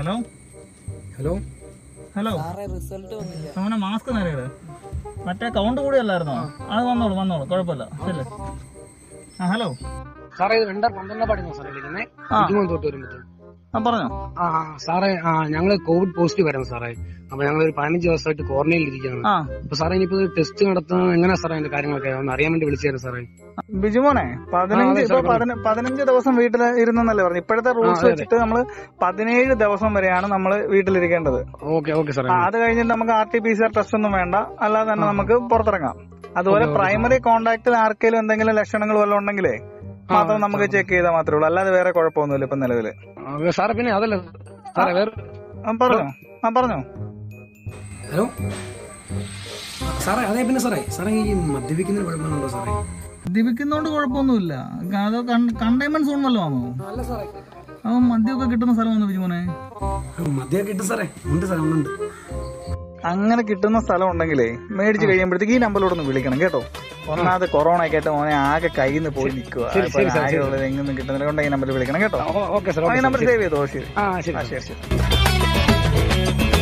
Hello hello hello അവനെ mask നേരെ മറ്റേ കൗണ്ട് കൂടിയല്ലായിരുന്നോ? അത് വന്നോളൂ വന്നോളൂ, കുഴപ്പമില്ല. ശരി. ആ ഹലോ സാറേ, ഇത് 2012 സാറേ വിളിക്കുന്നത്. പറഞ്ഞോ. ആ സാറേ, ഞങ്ങള് കോവിഡ് പോസിറ്റീവ് ആയിരുന്നു സാറേ. അപ്പൊ ഞങ്ങൾ ഒരു 15 ദിവസമായിട്ട് ക്വാറന്റൈനിൽ ഇരിക്കുകയാണ്. അപ്പൊ സാറേ ഇനിയിപ്പോ ടെസ്റ്റ് നടത്താൻ എങ്ങനെയാ സാറേ അതിന്റെ കാര്യങ്ങളൊക്കെ ഒന്ന് അറിയാൻ വേണ്ടി വിളിച്ചായിരുന്നു സാറേ. ബിജുമോനെ, 15 ദിവസം വീട്ടിൽ ഇരുന്നല്ലേ പറഞ്ഞു. ഇപ്പോഴത്തെ റൂൾസ് വെച്ചിട്ട് നമ്മള് 17 ദിവസം വരെയാണ് നമ്മള് വീട്ടിലിരിക്കേണ്ടത്. ഓക്കെ ഓക്കെ സാറേ. അത് കഴിഞ്ഞിട്ട് നമുക്ക് RT-PCR ടെസ്റ്റ് ഒന്നും വേണ്ട, അല്ലാതെ തന്നെ നമുക്ക് പുറത്തിറങ്ങാം. അതുപോലെ പ്രൈമറി കോണ്ടാക്ടിൽ ആർക്കെങ്കിലും എന്തെങ്കിലും ലക്ഷണങ്ങൾ വല്ലതും ഉണ്ടെങ്കിലേ മാത്രം നമുക്ക് ചെക്ക് ചെയ്താൽ മാത്രമേ ഉള്ളൂ, അല്ലാതെ വേറെ കുഴപ്പമൊന്നുമില്ല ഇപ്പൊ നിലവില് സാറേ. പിന്നെ അതല്ല സാറേ, വേറെ പറഞ്ഞോ. പറഞ്ഞോ. ഹലോ സാറേ, അതെ പിന്നെ സാറേ, സാറേ ഈ മദ്യപിക്കുന്ന കുഴപ്പമുണ്ടോ സാറേ? മദ്യപിക്കുന്നോണ്ട് കുഴപ്പമൊന്നുമില്ല. അതോ കണ്ടെയ്ൻമെന്റ് സോൺ വല്ലതും ആണോ? അല്ല സാറേ, അവൻ മദ്യമൊക്കെ കിട്ടുന്ന സ്ഥലമാണോ ബിജുമോനെ? മദ്യം കിട്ടും സാറേ, ഉണ്ട് സാറേ ഉണ്ട്. അങ്ങനെ കിട്ടുന്ന സ്ഥലം ഉണ്ടെങ്കിലേ മേടിച്ചു കഴിയുമ്പോഴത്തേക്ക് ഈ നമ്പറിലോടൊന്ന് വിളിക്കണം കേട്ടോ. ഒന്നാമത് കൊറോണ ഒക്കെ ആയിട്ട് മോനെ ആകെ കയ്യിൽ നിന്ന് പോയി നിൽക്കുക, എങ്ങൊന്നും കിട്ടുന്നില്ല. കൊണ്ട് ഈ നമ്പറിൽ വിളിക്കണം കേട്ടോ. നമ്പർ സേവ് ചെയ്തോ. ശരി ശരി.